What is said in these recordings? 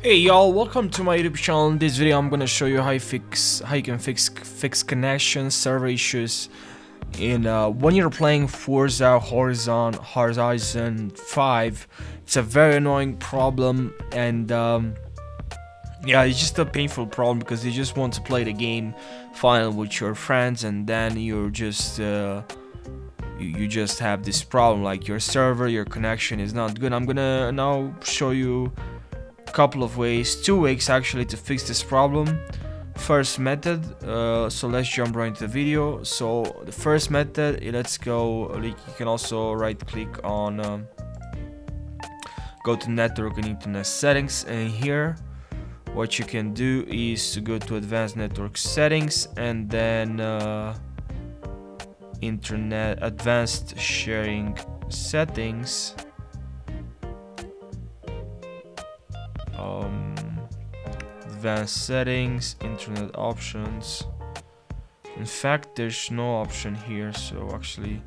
Hey y'all, welcome to my YouTube channel. In this video I'm gonna show you how you can fix connections, server issues in when you're playing Forza Horizon 5. It's a very annoying problem, and yeah, it's just a painful problem because you just want to play the game final with your friends, and then you're just you just have this problem, like your server, your connection is not good. I'm gonna now show you couple of ways, 2 ways actually, to fix this problem. First method, so let's jump right into the video. So the first method, let's go, you can also right click on go to network and internet settings, and here what you can do is to go to advanced network settings and then internet advanced sharing settings. Advanced settings, internet options. In fact, there's no option here, so actually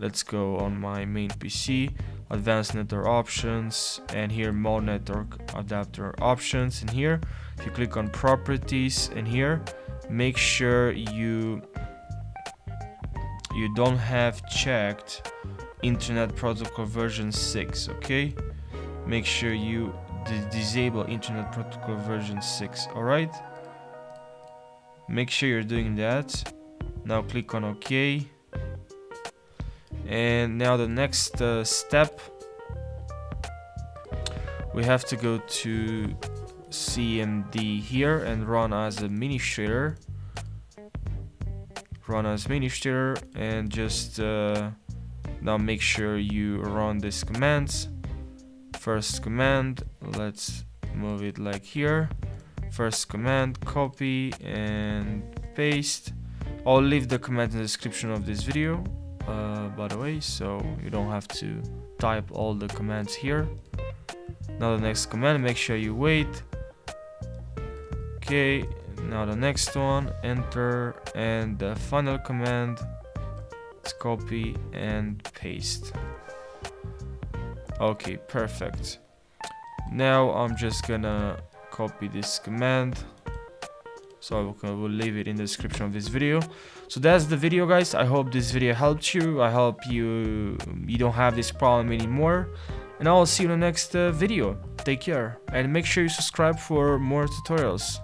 let's go on my main PC, advanced network options, and here more network adapter options. And here if you click on properties, and here make sure you don't have checked internet protocol version 6. Okay, make sure you disable internet protocol version 6. All right, make sure you're doing that. Now click on OK, and now the next step, we have to go to CMD here and run as administrator, and just now make sure you run these commands. First command, let's move it like here. First command, copy and paste. I'll leave the command in the description of this video, by the way, so you don't have to type all the commands here. Now the next command, make sure you wait. Okay, now the next one, enter, and the final command, let's copy and paste. Okay, perfect. Now I'm just gonna copy this command, so I will leave it in the description of this video. So that's the video, guys. I hope this video helped you. I hope you don't have this problem anymore, and I'll see you in the next video. Take care, and make sure you subscribe for more tutorials.